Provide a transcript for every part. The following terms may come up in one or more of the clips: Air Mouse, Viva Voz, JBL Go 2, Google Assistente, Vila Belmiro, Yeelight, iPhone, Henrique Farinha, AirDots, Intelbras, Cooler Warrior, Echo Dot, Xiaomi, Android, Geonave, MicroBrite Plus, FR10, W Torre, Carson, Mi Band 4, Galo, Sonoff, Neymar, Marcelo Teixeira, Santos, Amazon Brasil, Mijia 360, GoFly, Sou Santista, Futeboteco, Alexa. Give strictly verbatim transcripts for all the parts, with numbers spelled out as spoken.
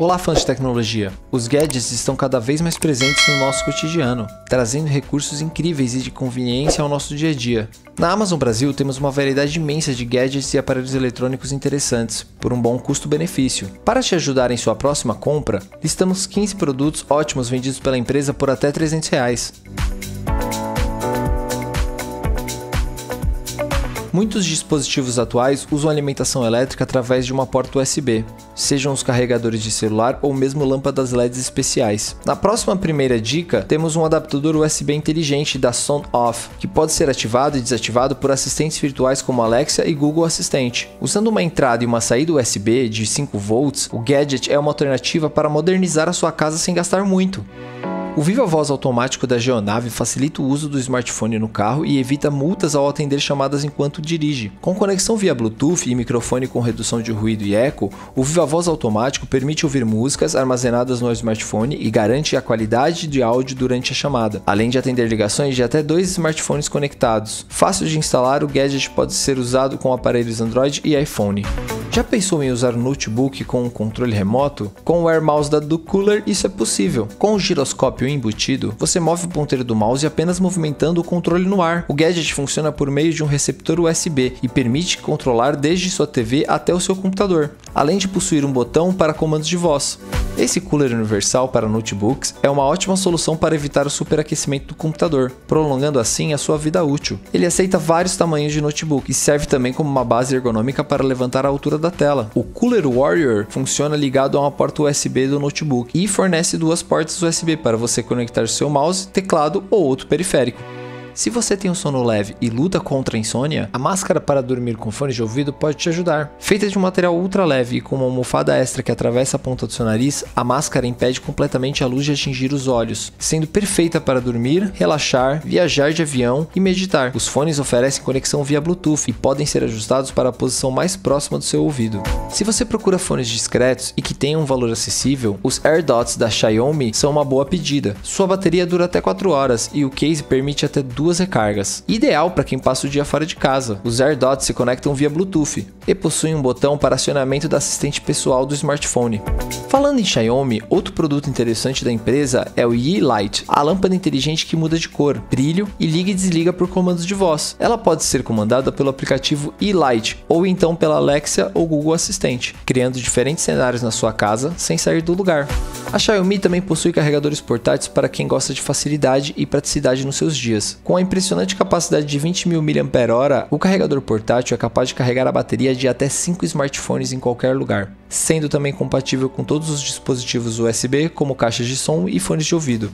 Olá, fãs de tecnologia! Os gadgets estão cada vez mais presentes no nosso cotidiano, trazendo recursos incríveis e de conveniência ao nosso dia a dia. Na Amazon Brasil temos uma variedade imensa de gadgets e aparelhos eletrônicos interessantes, por um bom custo-benefício. Para te ajudar em sua próxima compra, listamos quinze produtos ótimos vendidos pela empresa por até trezentos reais. Muitos dispositivos atuais usam alimentação elétrica através de uma porta U S B, sejam os carregadores de celular ou mesmo lâmpadas L E Ds especiais. Na próxima primeira dica, temos um adaptador U S B inteligente da Sonoff, que pode ser ativado e desativado por assistentes virtuais como Alexa e Google Assistente. Usando uma entrada e uma saída U S B de cinco volts, o gadget é uma alternativa para modernizar a sua casa sem gastar muito. O Viva Voz automático da Geonave facilita o uso do smartphone no carro e evita multas ao atender chamadas enquanto dirige. Com conexão via Bluetooth e microfone com redução de ruído e eco, o Viva Voz automático permite ouvir músicas armazenadas no smartphone e garante a qualidade de áudio durante a chamada, além de atender ligações de até dois smartphones conectados. Fácil de instalar, o gadget pode ser usado com aparelhos Android e iPhone. Já pensou em usar um notebook com um controle remoto? Com o Air Mouse da do Cooler isso é possível. Com o giroscópio embutido, você move o ponteiro do mouse apenas movimentando o controle no ar. O gadget funciona por meio de um receptor U S B e permite controlar desde sua T V até o seu computador, além de possuir um botão para comandos de voz. Esse cooler universal para notebooks é uma ótima solução para evitar o superaquecimento do computador, prolongando assim a sua vida útil. Ele aceita vários tamanhos de notebook e serve também como uma base ergonômica para levantar a altura da tela. O Cooler Warrior funciona ligado a uma porta U S B do notebook e fornece duas portas U S B para você conectar seu mouse, teclado ou outro periférico. Se você tem um sono leve e luta contra a insônia, a máscara para dormir com fones de ouvido pode te ajudar. Feita de um material ultra leve e com uma almofada extra que atravessa a ponta do seu nariz, a máscara impede completamente a luz de atingir os olhos, sendo perfeita para dormir, relaxar, viajar de avião e meditar. Os fones oferecem conexão via Bluetooth e podem ser ajustados para a posição mais próxima do seu ouvido. Se você procura fones discretos e que tenham um valor acessível, os AirDots da Xiaomi são uma boa pedida. Sua bateria dura até quatro horas e o case permite até duas duas recargas, ideal para quem passa o dia fora de casa. Os AirDots se conectam via Bluetooth e possuem um botão para acionamento da assistente pessoal do smartphone. Falando em Xiaomi, outro produto interessante da empresa é o Yeelight, a lâmpada inteligente que muda de cor, brilho e liga e desliga por comandos de voz. Ela pode ser comandada pelo aplicativo Yeelight ou então pela Alexa ou Google Assistente, criando diferentes cenários na sua casa sem sair do lugar. A Xiaomi também possui carregadores portáteis para quem gosta de facilidade e praticidade nos seus dias. Com a impressionante capacidade de vinte mil miliampères-hora, o carregador portátil é capaz de carregar a bateria de até cinco smartphones em qualquer lugar, sendo também compatível com todos os dispositivos U S B, como caixas de som e fones de ouvido.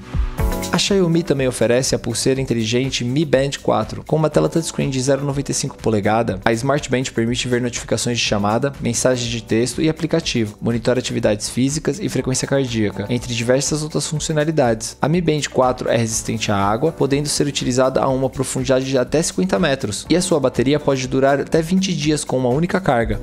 A Xiaomi também oferece a pulseira inteligente Mi Band quatro. Com uma tela touchscreen de zero vírgula noventa e cinco polegada, a Smart Band permite ver notificações de chamada, mensagens de texto e aplicativo, monitora atividades físicas e frequência cardíaca, entre diversas outras funcionalidades. A Mi Band quatro é resistente à água, podendo ser utilizada a uma profundidade de até cinquenta metros, e a sua bateria pode durar até vinte dias com uma única carga.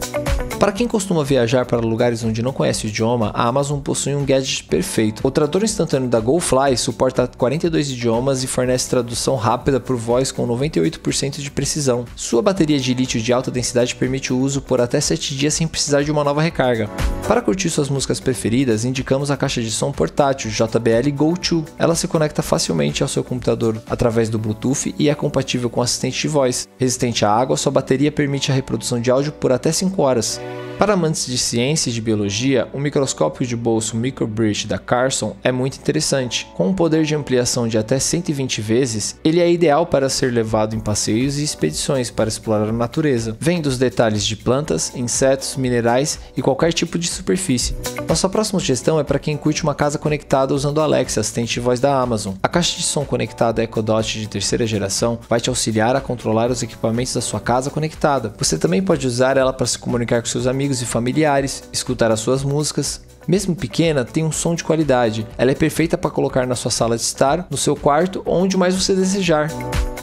Para quem costuma viajar para lugares onde não conhece o idioma, a Amazon possui um gadget perfeito. O tradutor instantâneo da GoFly suporta quarenta e dois idiomas e fornece tradução rápida por voz com noventa e oito por cento de precisão. Sua bateria de lítio de alta densidade permite o uso por até sete dias sem precisar de uma nova recarga. Para curtir suas músicas preferidas, indicamos a caixa de som portátil J B L Go dois. Ela se conecta facilmente ao seu computador através do Bluetooth e é compatível com assistente de voz. Resistente à água, sua bateria permite a reprodução de áudio por até cinco horas. Para amantes de ciência e de biologia, o microscópio de bolso MicroBrite da Carson é muito interessante. Com um poder de ampliação de até cento e vinte vezes, ele é ideal para ser levado em passeios e expedições para explorar a natureza, vendo os detalhes de plantas, insetos, minerais e qualquer tipo de superfície. Nossa próxima sugestão é para quem curte uma casa conectada usando a Alexa, assistente de voz da Amazon. A caixa de som conectada Echo Dot de terceira geração vai te auxiliar a controlar os equipamentos da sua casa conectada. Você também pode usar ela para se comunicar com seus amigos e familiares, escutar as suas músicas. Mesmo pequena, tem um som de qualidade. Ela é perfeita para colocar na sua sala de estar, no seu quarto ou onde mais você desejar.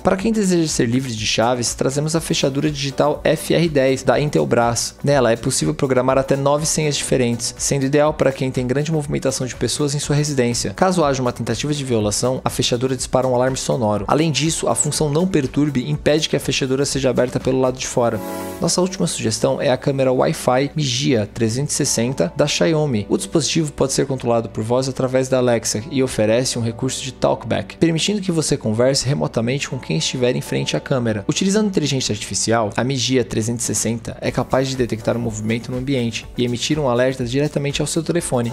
Para quem deseja ser livre de chaves, trazemos a fechadura digital F R dez da Intelbras. Nela é possível programar até nove senhas diferentes, sendo ideal para quem tem grande movimentação de pessoas em sua residência. Caso haja uma tentativa de violação, a fechadura dispara um alarme sonoro. Além disso, a função não perturbe impede que a fechadura seja aberta pelo lado de fora. Nossa última sugestão é a câmera Wi-Fi Mijia trezentos e sessenta da Xiaomi. O dispositivo pode ser controlado por voz através da Alexa e oferece um recurso de talkback, permitindo que você converse remotamente com quem estiver em frente à câmera. Utilizando inteligência artificial, a Mijia trezentos e sessenta é capaz de detectar o movimento no ambiente e emitir um alerta diretamente ao seu telefone.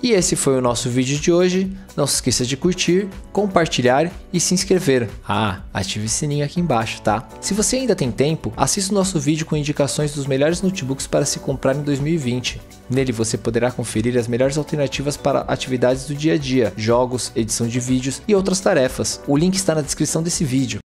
E esse foi o nosso vídeo de hoje. Não se esqueça de curtir, compartilhar e se inscrever. Ah, ative o sininho aqui embaixo, tá? Se você ainda tem tempo, assista o nosso vídeo com indicações dos melhores notebooks para se comprar em dois mil e vinte. Nele você poderá conferir as melhores alternativas para atividades do dia a dia, jogos, edição de vídeos e outras tarefas. O link está na descrição desse vídeo.